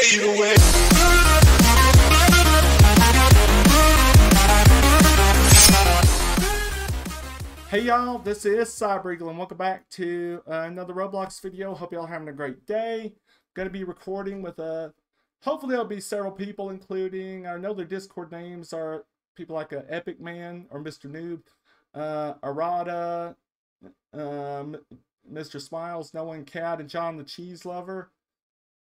fade away. Hey y'all, this is Cybereagle and welcome back to another Roblox video. Hope y'all having a great day. Gonna be recording with hopefully it'll be several people, including, I know their Discord names are people like Epic Man or Mr. Noob, Arada, Mr. Smiles, No One Cat, and John the Cheese Lover.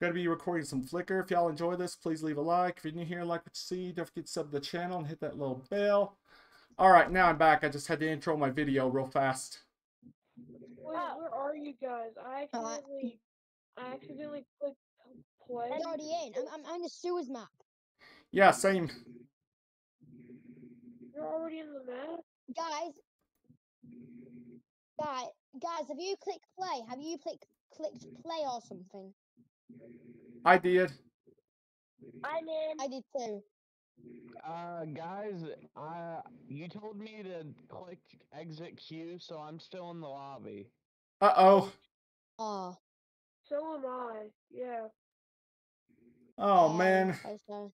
Going to be recording some Flicker. If y'all enjoy this, please leave a like. If you're new here, like what you see, don't forget to sub to the channel and hit that little bell. Alright, now I'm back. I just had to intro my video real fast. Wait, where are you guys? I accidentally clicked play. I'm already in. I'm in the sewers map. Yeah, same. You're already in the map? Guys, have you clicked play? Have you clicked play or something? I did. I'm in. I did too. Guys, you told me to click exit queue, so I'm still in the lobby. Uh-oh. Oh. So am I, yeah. Oh, man. Okay.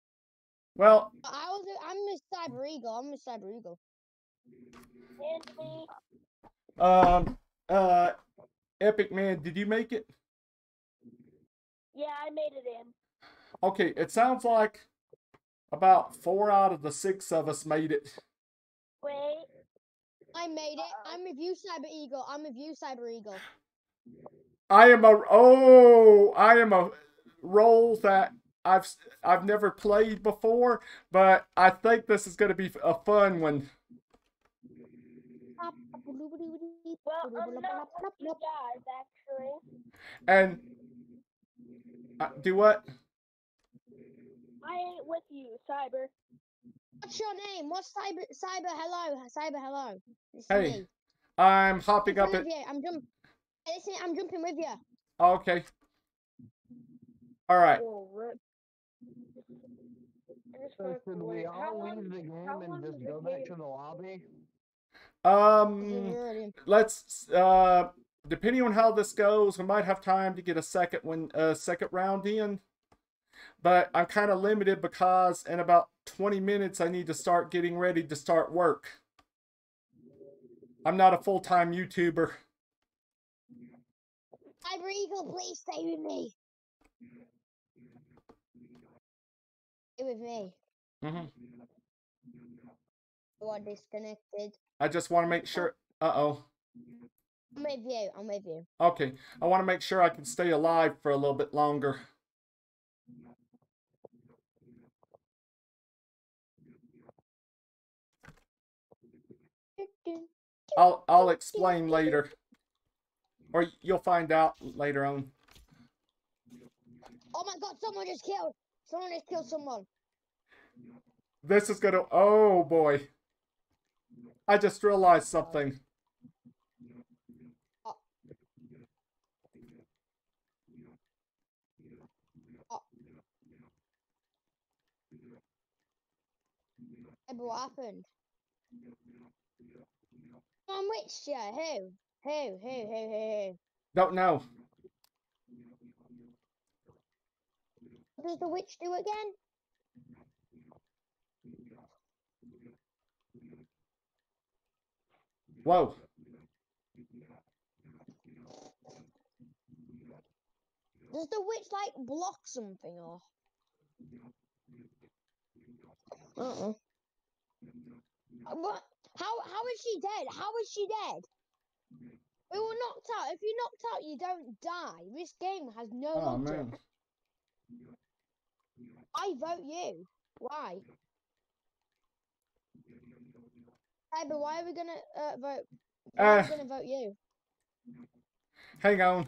Well. I'm a Cybereagle. I'm a Cybereagle. And me. Epic Man, did you make it? Yeah, I made it in. Okay, it sounds like about 4 out of the 6 of us made it. Wait. I made it. I'm with you, Cybereagle. I'm with you, Cybereagle. I am a role that I've never played before, but I think this is going to be a fun one. Well, I'm not one of you guys, actually. And do what? I ain't with you, Cyber. What's your name? What's Cyber? Cyber, hello. Cyber, hello. Listen, hey, I'm hopping up. I'm jumping with you. Okay. All right. So should we all leave the game and just go back to the lobby? Let's depending on how this goes, we might have time to get a second round in, but I'm kind of limited because in about 20 minutes I need to start getting ready to start work. I'm not a full-time YouTuber. Cybereagle, please stay with me. Stay with me. Mm-hmm. You are disconnected. I just want to make sure. Uh-oh. I'm with you. I'm with you. Okay. I want to make sure I can stay alive for a little bit longer. I'll explain later. Or you'll find out later on. Oh my God, someone just killed. Someone just killed someone. This is gonna, oh boy. I just realized something. What happened? I'm with you. Who? Don't know. What does the witch do again? Whoa. Does the witch like block something or? Uh-uh. What? How is she dead? How is she dead? We were knocked out. If you're knocked out, you don't die. This game has no logic. I vote you. Why? Hey, but why are we gonna vote? Why are we gonna vote you? Hang on.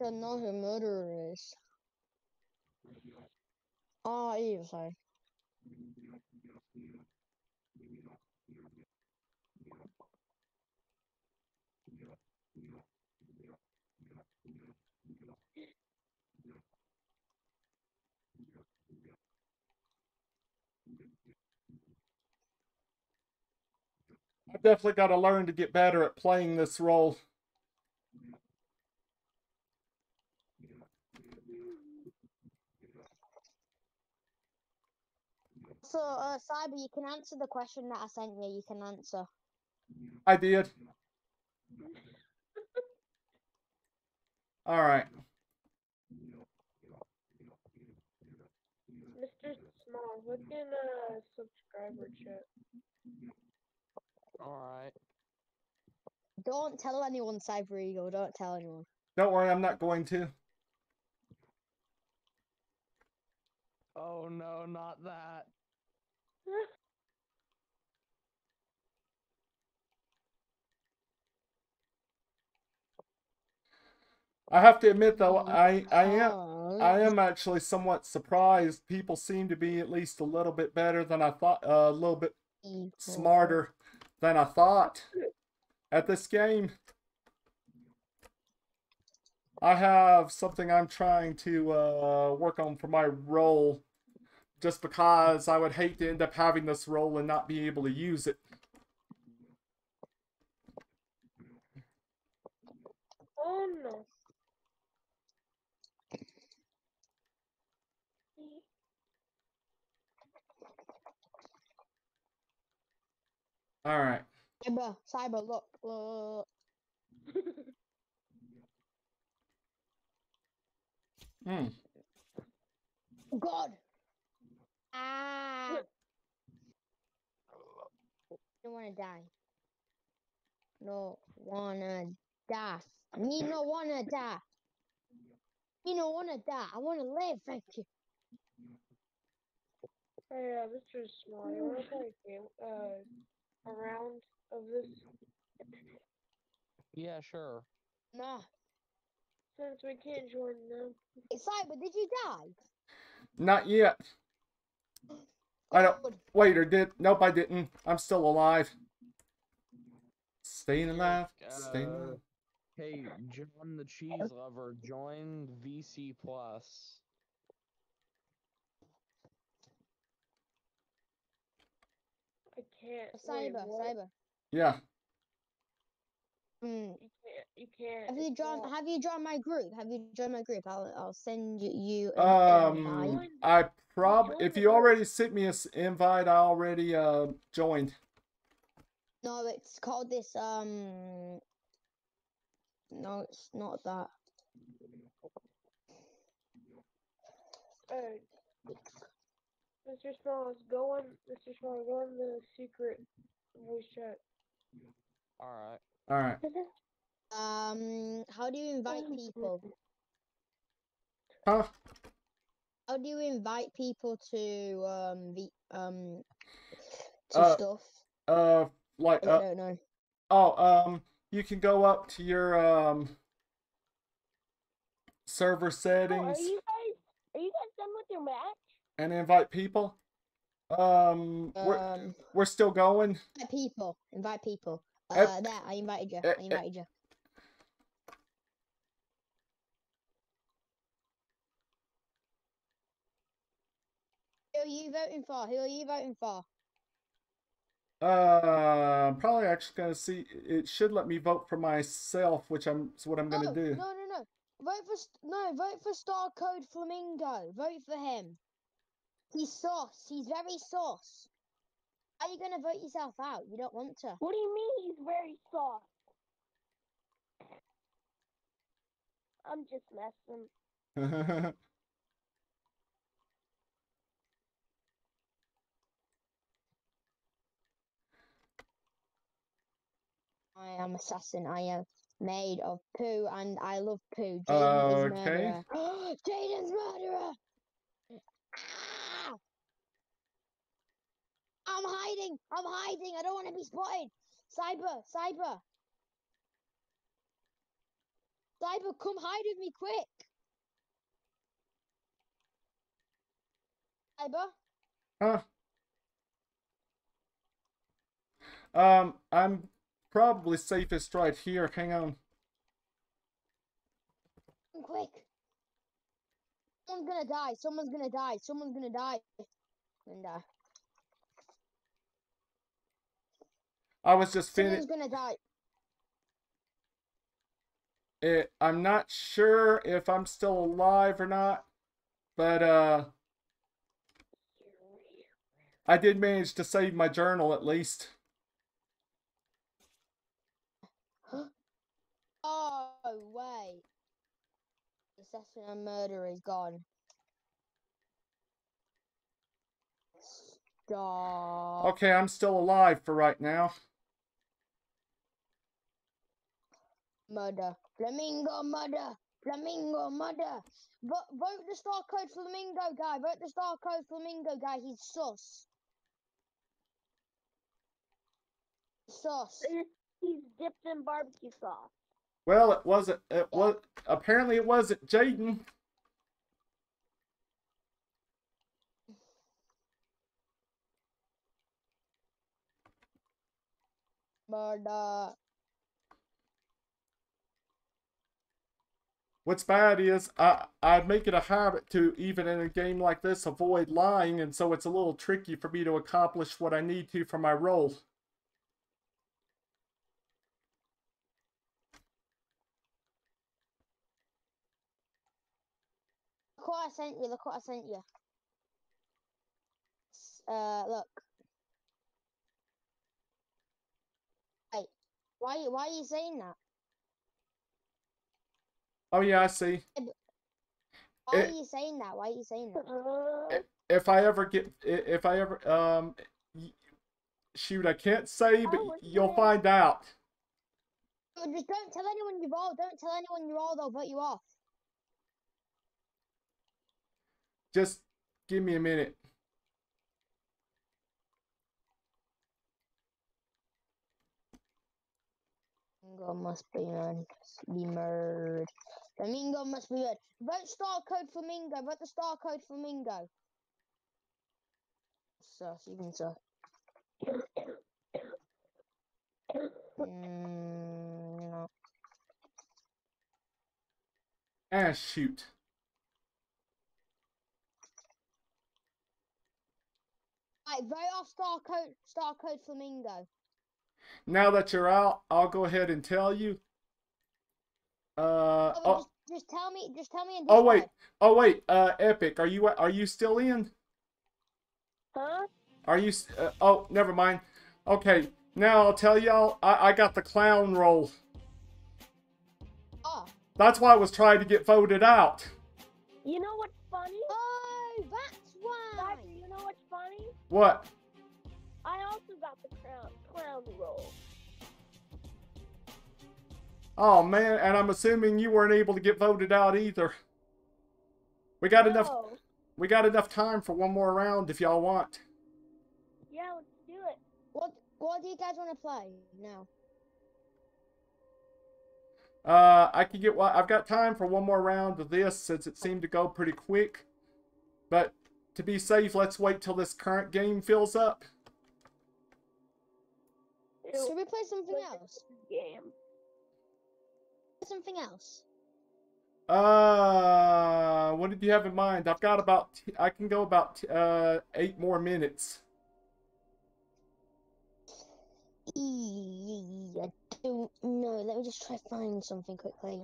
I don't know who murderer is. Oh, you sorry. definitely got to learn to get better at playing this role. So, Cyber, you can answer the question that I sent you. You can answer. I did. All right. Mr. Small, look in a subscriber chat. All right. Don't tell anyone, Cybereagle. Don't tell anyone. Don't worry, I'm not going to. Oh no, not that. I have to admit though, I am actually somewhat surprised. People seem to be at least a little bit better than I thought, a little bit smarter than I thought at this game. I have something I'm trying to work on for my role, just because I would hate to end up having this role and not be able to use it. Oh no. All right. Cyber, look. God. Ah. Don't wanna die. No wanna die. Me no wanna die. Me no wanna die. I wanna live. Thank you. Oh yeah, this is small. You wanna play a game? A round of this? Yeah, sure. Nah. Since we can't join them. It's like, but did you die? Not yet. I don't. Wait, or did? Nope, I didn't. I'm still alive. Staying alive. Staying alive. Hey, John the Cheese Lover, join VC+. I can't. Cyber. Yeah. You can't. Have you joined my group? I'll send you an invite. I probably, if you already sent me an invite, I already joined. No, it's called this. No, it's not that. Mr. Smalls, go on the secret voice chat. Alright. Alright. How do you invite people? Huh? How do you invite people to stuff? Like I don't know. Oh, you can go up to your server settings. Oh, are you guys done with your match? And invite people. We're still going. Invite people. There, I invited you. Who are you voting for? I'm probably actually gonna see. It should let me vote for myself, which is what I'm gonna do. No. Vote for StarCodeFlamingo. Vote for him. He's sauce. He's very sauce. How are you gonna vote yourself out? You don't want to. What do you mean he's very sauce? I'm just messing. I am assassin. I am made of poo, and I love poo. Jaden is murderer. Jaden's murderer. Ah! I'm hiding. I don't want to be spotted. Cyber, come hide with me quick. Cyber? I'm probably safest right here. Hang on. I'm quick. Someone's gonna die. I was just finished. Someone's gonna die. I'm not sure if I'm still alive or not, but I did manage to save my journal at least. Oh way! The assassin and murderer is gone. Stop. Okay, I'm still alive for right now. Murder. Flamingo murder. Flamingo murder. Vote the StarCodeFlamingo guy. Vote the StarCodeFlamingo guy. He's sus. Sus. He's dipped in barbecue sauce. Well, it wasn't. It was apparently it wasn't Jaden. Murder. What's bad is I make it a habit to, even in a game like this, avoid lying, and so it's a little tricky for me to accomplish what I need to for my role. Look what I sent you, look what I sent you. Look. Wait, why are you saying that? Oh yeah, I see. Why are you saying that? Why are you saying that? If I ever get, if I ever, shoot, I can't say, but you'll find out. Just don't tell anyone you rolled. Don't tell anyone you rolled. They'll put you off. Just give me a minute. Flamingo must be murdered. Flamingo must be murdered. Vote StarCodeFlamingo. Vote the StarCodeFlamingo. Sus, even sus. No. Ah, shoot. Right, vote off StarCodeFlamingo. Now that you're out, I'll go ahead and tell you. Just tell me. Just tell me. Oh wait. Oh wait. Epic, are you still in? Huh? Are you? Oh, never mind. Okay. Now I'll tell y'all. I got the clown role. Oh. That's why I was trying to get voted out. You know what's funny? Oh, that's why. You know what's funny? What? I also got the clown roll. Oh man, and I'm assuming you weren't able to get voted out either. We got enough time for one more round if y'all want. Yeah, let's do it. What do you guys want to play now? I can get I've got time for one more round of this since it seemed to go pretty quick. But to be safe, let's wait till this current game fills up. Should we play something else? Game. Something else. What did you have in mind? I've got about. I can go about 8 more minutes. I don't know. Let me just try find something quickly.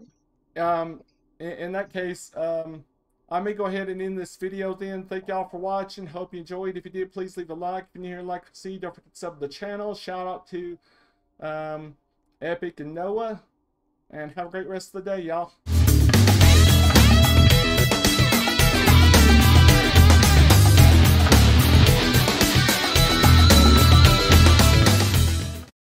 In that case, I may go ahead and end this video then. Thank y'all for watching. Hope you enjoyed. If you did, please leave a like. If you're new here, like to see, don't forget to sub to the channel. Shout out to Epic and Noah. And have a great rest of the day, y'all.